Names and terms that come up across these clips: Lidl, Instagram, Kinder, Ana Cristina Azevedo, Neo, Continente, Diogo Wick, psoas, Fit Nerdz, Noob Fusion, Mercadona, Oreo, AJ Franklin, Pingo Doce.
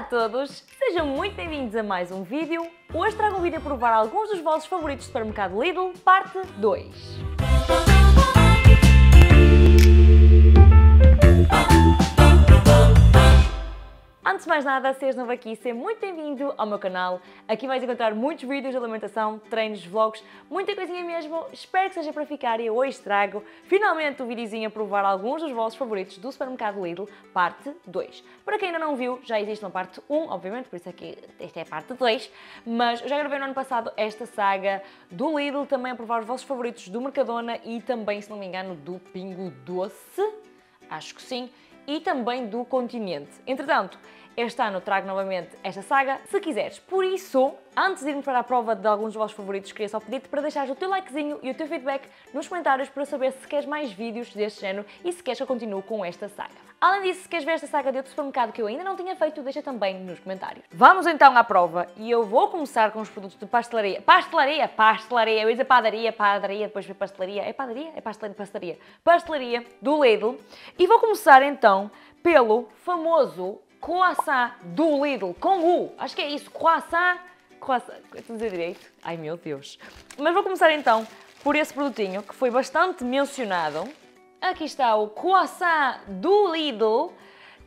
Olá a todos, sejam muito bem-vindos a mais um vídeo. Hoje trago um vídeo a provar alguns dos vossos favoritos do supermercado Lidl, parte 2. Antes de mais nada, se és novo aqui, seja muito bem-vindo ao meu canal. Aqui vais encontrar muitos vídeos de alimentação, treinos, vlogs, muita coisinha mesmo. Espero que seja para ficar e hoje trago finalmente um videozinho a provar alguns dos vossos favoritos do supermercado Lidl, parte 2. Para quem ainda não viu, já existe uma parte 1, obviamente, por isso aqui esta é a parte 2, mas eu já gravei no ano passado esta saga do Lidl, também a provar os vossos favoritos do Mercadona e também, se não me engano, do Pingo Doce, acho que sim, e também do Continente. Entretanto, este ano trago novamente esta saga, se quiseres. Por isso, antes de irmos para a prova de alguns dos vossos favoritos, queria só pedir-te para deixares o teu likezinho e o teu feedback nos comentários para saber se queres mais vídeos deste género e se queres que eu continue com esta saga. Além disso, se queres ver esta saga de outro supermercado que eu ainda não tinha feito, deixa também nos comentários. Vamos então à prova e eu vou começar com os produtos de pastelaria. Pastelaria, eu ia dizer padaria, depois ver pastelaria. É padaria? É pastelaria. Pastelaria do Lidl. E vou começar então pelo famoso croissant do Lidl, com U, acho que é isso, croissant, estou a dizer direito? Ai meu Deus! Mas vou começar então por esse produtinho que foi bastante mencionado. Aqui está o croissant do Lidl,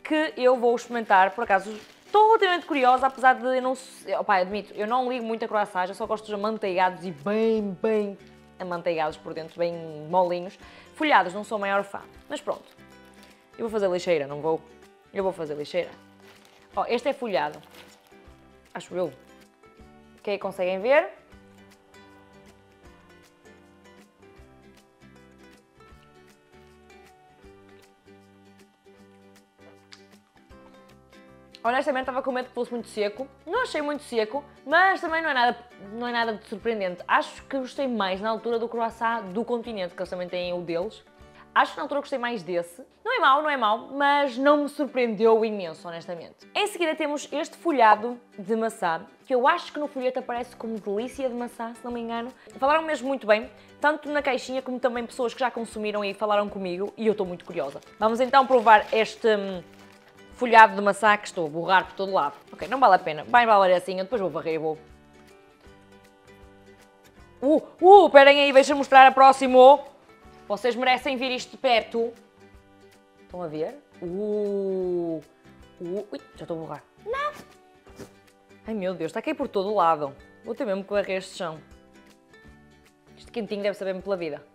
que eu vou experimentar, por acaso estou relativamente curiosa, apesar de eu não... Opa, admito, eu não ligo muito a croissants, eu só gosto dos amanteigados e bem amanteigados por dentro, bem molinhos. Folhados, não sou a maior fã, mas pronto. Eu vou fazer lixeira, não vou? Eu vou fazer lixeira. Oh, este é folhado. Acho eu. Ok, conseguem ver? Honestamente, estava com medo que fosse muito seco. Não achei muito seco, mas também não é nada de surpreendente. Acho que gostei mais na altura do croissant do Continente, que eles também têm o deles. Acho que na altura gostei mais desse. Não é mau, mas não me surpreendeu imenso, honestamente. Em seguida temos este folhado de maçã, que eu acho que no folheto aparece como delícia de maçã, se não me engano. Falaram mesmo muito bem, tanto na caixinha como também pessoas que já consumiram e falaram comigo, e eu estou muito curiosa. Vamos então provar este folhado de maçã que estou a borrar por todo lado. Ok, não vale a pena, vai embalar assim, eu depois vou varrer e vou... Esperem aí, deixa-me mostrar a próxima. Vocês merecem ver isto de perto. Estão a ver? Ui, já estou a borrar. Não! Ai meu Deus, está a cair por todo o lado. Vou ter mesmo que varrer este chão. Este quentinho deve saber-me pela vida.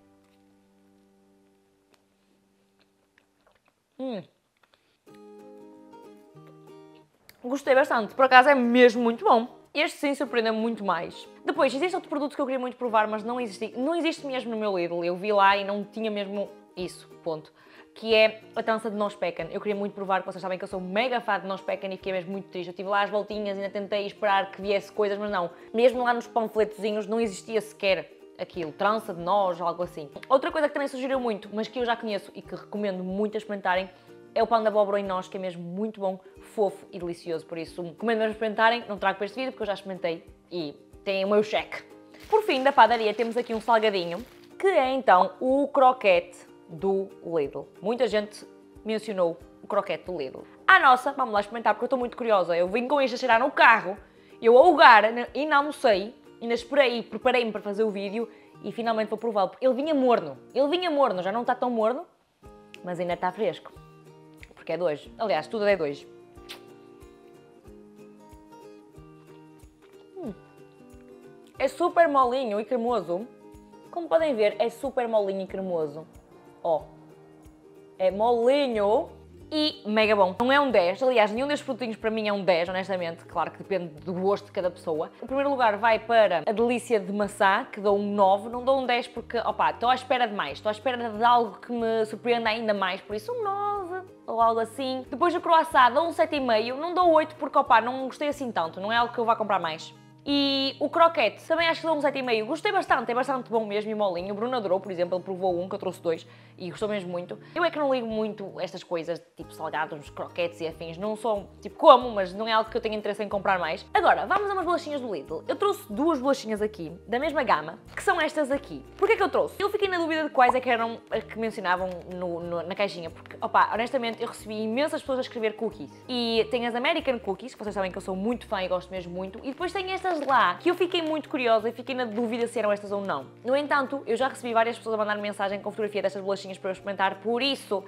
Gostei bastante. Por acaso é mesmo muito bom. Este sim surpreendeu-me muito mais. Depois, existe outro produto que eu queria muito provar, mas não existe mesmo no meu Lidl. Eu vi lá e não tinha mesmo isso, ponto. Que é a trança de noz pecan. Eu queria muito provar, vocês sabem que eu sou mega fã de noz pecan e fiquei mesmo muito triste. Eu estive lá às voltinhas, ainda tentei esperar que viesse coisas, mas não. Mesmo lá nos panfletozinhos não existia sequer aquilo, trança de noz ou algo assim. Outra coisa que também sugeriu muito, mas que eu já conheço e que recomendo muito a experimentarem, é o pão de abóbora em noz, que é mesmo muito bom, fofo e delicioso. Por isso, recomendo mesmo experimentarem, não trago para este vídeo porque eu já experimentei e tem o meu cheque. Por fim, da padaria temos aqui um salgadinho, que é então o croquete do Lidl. Muita gente mencionou o croquete do Lidl. Ah, nossa, vamos lá experimentar porque eu estou muito curiosa. Eu vim com isto a cheirar no carro, eu a lugar e não almocei, ainda esperei, preparei-me para fazer o vídeo e finalmente vou prová-lo. Ele vinha morno, já não está tão morno, mas ainda está fresco. É de hoje. Aliás, tudo é de hoje. É super molinho e cremoso. Como podem ver, é super molinho e cremoso. Ó. É molinho e mega bom. Não é um 10. Aliás, nenhum destes produtinhos para mim é um 10, honestamente. Claro que depende do gosto de cada pessoa. O primeiro lugar vai para a delícia de maçã, que dou um 9. Não dou um 10 porque, opa, estou à espera de mais. Estou à espera de algo que me surpreenda ainda mais. Por isso, um 9. Ou algo assim. Depois do croissant dou um 7,5, não dou 8 porque, opá, não gostei assim tanto, não é algo que eu vá comprar mais. E o croquete, também acho que dou um 7,5. Gostei bastante, é bastante bom mesmo e molinho. O Bruno adorou, por exemplo, ele provou um, que eu trouxe dois e gostou mesmo muito. Eu é que não ligo muito estas coisas, tipo salgados, croquetes e afins. Não sou, tipo, como, mas não é algo que eu tenho interesse em comprar mais. Agora, vamos a umas bolachinhas do Lidl. Eu trouxe duas bolachinhas aqui, da mesma gama, que são estas aqui. Porquê que eu trouxe? Eu fiquei na dúvida de quais é que eram as que mencionavam na caixinha, porque, opá, honestamente, eu recebi imensas pessoas a escrever cookies. E tem as American Cookies, que vocês sabem que eu sou muito fã e gosto mesmo muito. E depois tem estas lá, que eu fiquei muito curiosa e fiquei na dúvida se eram estas ou não. No entanto, eu já recebi várias pessoas a mandar mensagem com fotografia destas bolachinhas para eu experimentar, por isso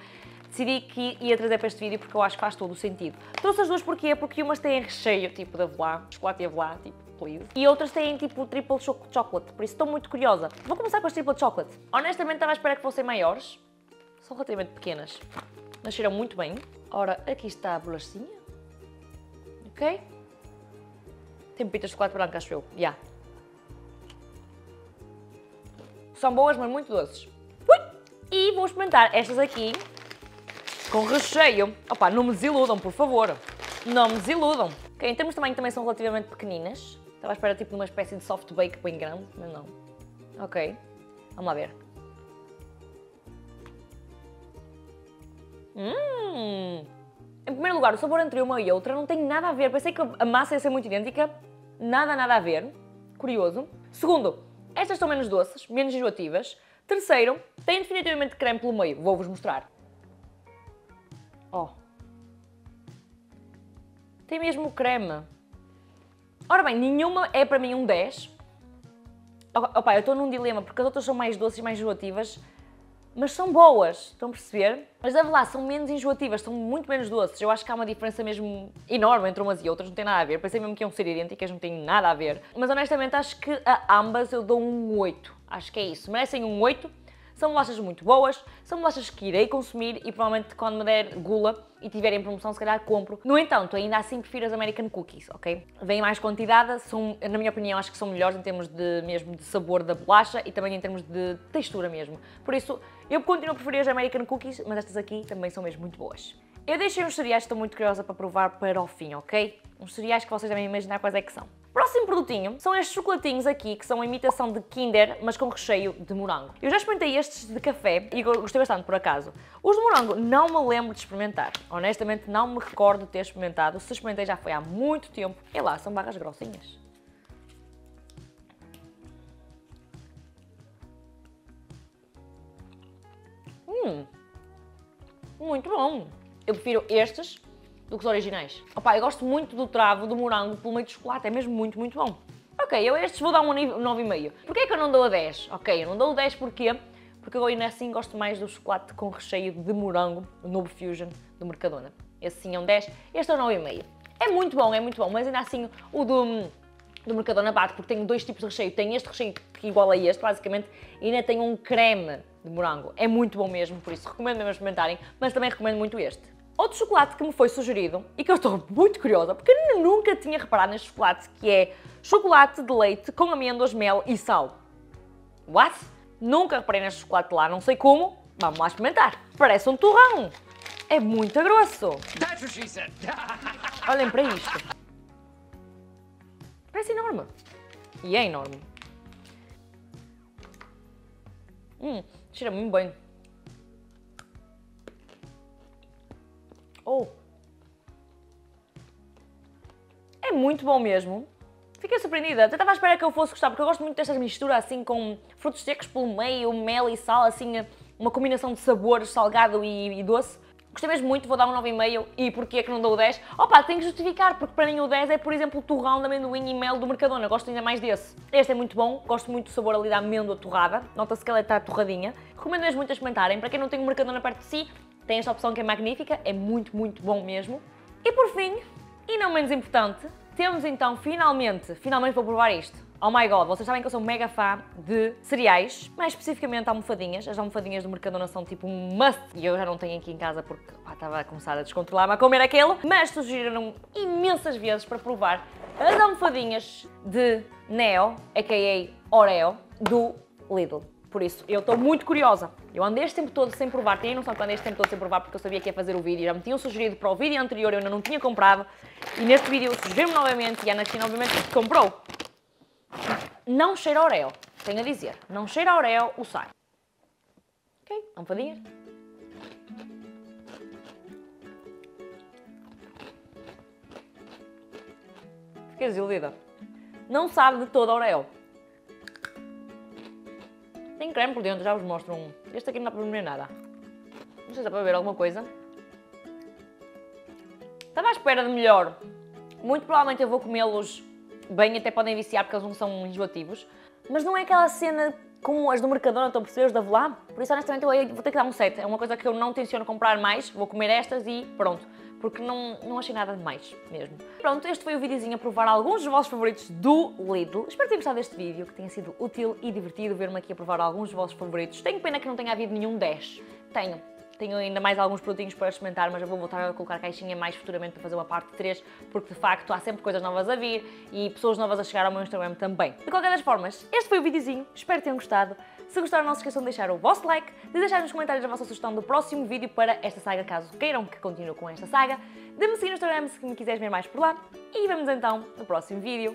decidi que ia trazer para este vídeo porque eu acho que faz todo o sentido. Trouxe as duas porquê? Porque umas têm recheio, tipo de avelã, chocolate e avelã, tipo. E outras têm tipo triple chocolate, por isso estou muito curiosa. Vou começar com as triple chocolate. Honestamente estava à espera que fossem maiores, são relativamente pequenas, mas cheiram muito bem. Ora, aqui está a bolachinha, ok? Tem pepitas de chocolate branco, acho eu, já. Yeah. São boas, mas muito doces. E vou experimentar estas aqui com recheio. Opa, não me desiludam, por favor. Não me desiludam. Ok, em termos de tamanho também são relativamente pequeninas. Estava à espera tipo de uma espécie de soft bake bem grande, mas não. Ok, vamos lá ver. Em primeiro lugar, o sabor entre uma e outra não tem nada a ver. Pensei que a massa ia ser muito idêntica. Nada, nada a ver. Curioso. Segundo, estas são menos doces, menos enjoativas. Terceiro, tem definitivamente creme pelo meio. Vou-vos mostrar. Oh. Tem mesmo creme. Ora bem, nenhuma é para mim um 10. Opa, eu estou num dilema, porque as outras são mais doces e mais enjoativas, mas são boas, estão a perceber? Mas a lá são menos enjoativas, são muito menos doces. Eu acho que há uma diferença mesmo enorme entre umas e outras, não tem nada a ver. Pensei mesmo que iam ser idênticas, não tem nada a ver. Mas honestamente acho que a ambas eu dou um 8. Acho que é isso, merecem um 8. São bolachas muito boas, são bolachas que irei consumir e provavelmente quando me der gula e tiverem promoção, se calhar compro. No entanto, ainda assim prefiro as American Cookies, ok? Vêm mais quantidade, são, na minha opinião, acho que são melhores em termos de, mesmo, de sabor da bolacha e também em termos de textura mesmo. Por isso, eu continuo a preferir as American Cookies, mas estas aqui também são mesmo muito boas. Eu deixei uns cereais que estou muito curiosa para provar para o fim, ok? Uns cereais que vocês devem imaginar quais é que são. Próximo produtinho são estes chocolatinhos aqui, que são a imitação de Kinder, mas com recheio de morango. Eu já experimentei estes de café e gostei bastante, por acaso. Os de morango não me lembro de experimentar. Honestamente, não me recordo de ter experimentado. Se experimentei já foi há muito tempo. E lá, são barras grossinhas. Muito bom. Eu prefiro estes do que os originais. Opa, eu gosto muito do travo, do morango, pelo meio de chocolate, é mesmo muito, muito bom. Ok, eu estes vou dar um 9,5. Porquê que eu não dou a 10? Ok, eu não dou a 10 porquê? Porque eu ainda assim gosto mais do chocolate com recheio de morango, o Noob Fusion do Mercadona. Esse sim é um 10, este é um 9,5. É muito bom, mas ainda assim o do Mercadona bate, porque tem dois tipos de recheio. Tem este recheio que iguala a este, basicamente, e ainda tem um creme de morango. É muito bom mesmo, por isso recomendo mesmo experimentarem, mas também recomendo muito este. Outro chocolate que me foi sugerido e que eu estou muito curiosa, porque eu nunca tinha reparado neste chocolate, que é chocolate de leite com amêndoas, mel e sal. What? Nunca reparei neste chocolate lá, não sei como. Vamos lá experimentar. Parece um torrão. É muito grosso. Olhem para isto. Parece enorme. E é enorme. Cheira muito bem. Oh. É muito bom mesmo. Fiquei surpreendida. Até estava à espera que eu fosse gostar, porque eu gosto muito destas misturas assim com frutos secos pelo meio, mel e sal, assim uma combinação de sabores salgado e doce. Gostei mesmo muito, vou dar um 9,5. E porquê é que não dou o 10? Opa, tenho que justificar, porque para mim o 10 é, por exemplo, o torrão de amendoim e mel do Mercadona. Gosto ainda mais desse. Este é muito bom, gosto muito do sabor ali da amêndoa torrada. Nota-se que ela está torradinha. Recomendo mesmo muito a experimentarem. Para quem não tem o Mercadona perto de si, tem esta opção que é magnífica, é muito, muito bom mesmo. E por fim, e não menos importante, temos então finalmente vou provar isto. Oh my god, vocês sabem que eu sou mega fã de cereais, mais especificamente almofadinhas. As almofadinhas do Mercadona são tipo um must. E eu já não tenho aqui em casa porque estava a começar a descontrolar-me a comer aquilo. Mas sugeriram imensas vezes para provar as almofadinhas de Neo, a.k.a. Oreo, do Lidl. Por isso, eu estou muito curiosa. Eu andei este tempo todo sem provar, tenho noção que andei este tempo todo sem provar porque eu sabia que ia fazer o vídeo, já me tinham sugerido para o vídeo anterior, eu ainda não tinha comprado. E neste vídeo sugeriram-me novamente e a Ana Cristina obviamente comprou. Não cheira a Oreo. Tenho a dizer, não cheira a Oreo, o sai. Ok, almofadinhas. Fiquei desiludida. Não sabe de todo a Oreo. Tem creme por dentro, já vos mostro um. Este aqui não dá para beber nada. Não sei se dá para beber alguma coisa. Estava à espera de melhor. Muito provavelmente eu vou comê-los bem, até podem viciar porque eles não são enjoativos. Mas não é aquela cena como as do Mercadona, estão a perceber, os da Velá? Por isso, honestamente, eu vou ter que dar um 7. É uma coisa que eu não tenciono comprar mais. Vou comer estas e pronto. Porque não achei nada de mais mesmo. Pronto, este foi o videozinho a provar alguns dos vossos favoritos do Lidl. Espero ter gostado deste vídeo, que tenha sido útil e divertido ver-me aqui a provar alguns dos vossos favoritos. Tenho pena que não tenha havido nenhum 10. Tenho ainda mais alguns produtinhos para experimentar, mas eu vou voltar a colocar a caixinha mais futuramente para fazer uma parte 3, porque de facto há sempre coisas novas a vir e pessoas novas a chegar ao meu Instagram também. De qualquer das formas, este foi o videozinho, espero que tenham gostado. Se gostaram, não se esqueçam de deixar o vosso like, de deixar nos comentários a vossa sugestão do próximo vídeo para esta saga, caso queiram que continue com esta saga, de me seguir no Instagram se me quiseres ver mais por lá e vemos então no próximo vídeo.